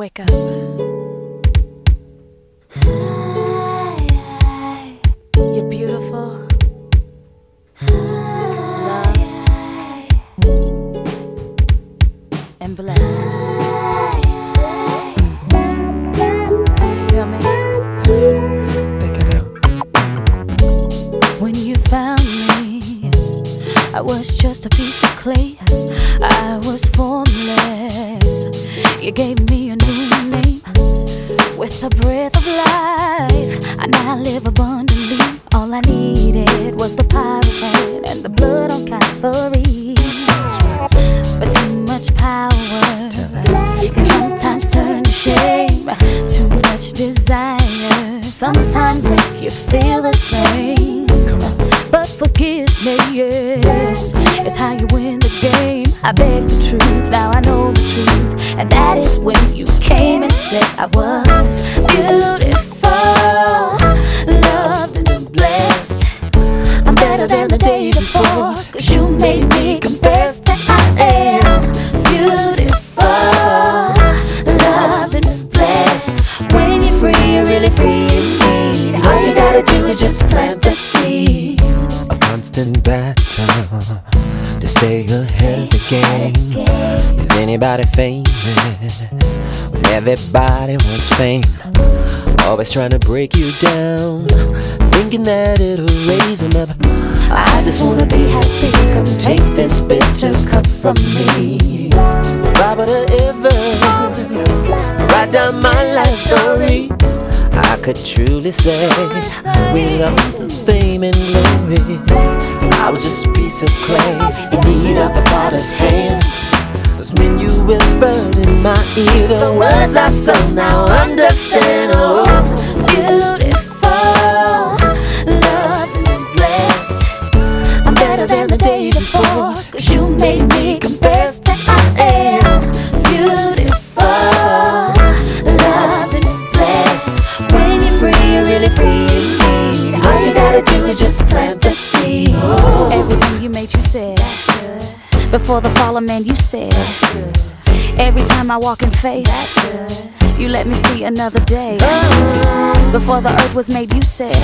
Wake up. You're beautiful. Loved. And blessed. You feel me? Think it out. When you found me, I was just a piece of clay. I was formless. You gave me a new name with the breath of life. I now live abundantly. All I needed was the power of hand and the blood on Calvary. But too much power can sometimes turn to shame. Too much desire sometimes make you feel the same. But forgiveness is how you win the game. I beg the truth, now I know the truth. And that is when you came and said I was beautiful, loved and blessed. I'm better than the day before, 'cause you made me confess that I am beautiful, loved and blessed. When you're free, you're really free indeed. All you gotta do is just plant the seed. Constant battle to stay ahead of the game. Is anybody famous when everybody wants fame? Always trying to break you down, thinking that it'll raise them up. I just wanna be happy. Come take this bitter cup from me. If I would've ever write down my life story, I could truly say, with all the fame and glory, I was just a piece of clay in need of the potter's hand. 'Cause when you whispered in my ear the words I so now understand. Oh, beautiful, loved and blessed. I'm better than the day before, 'cause you made me confess that I am beautiful, loved and blessed. All you gotta do is just plant the seed. Oh. Everything you made, you said. That's good. Before the fall of man, you said. That's good. Every time I walk in faith, that's good. You let me see another day. Oh. Before the earth was made, you said.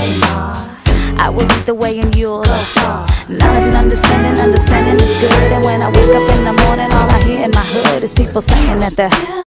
I will lead the way and you'll go far. Knowledge and understanding, understanding is good. And when I wake up in the morning, all I hear in my hood is people saying that they're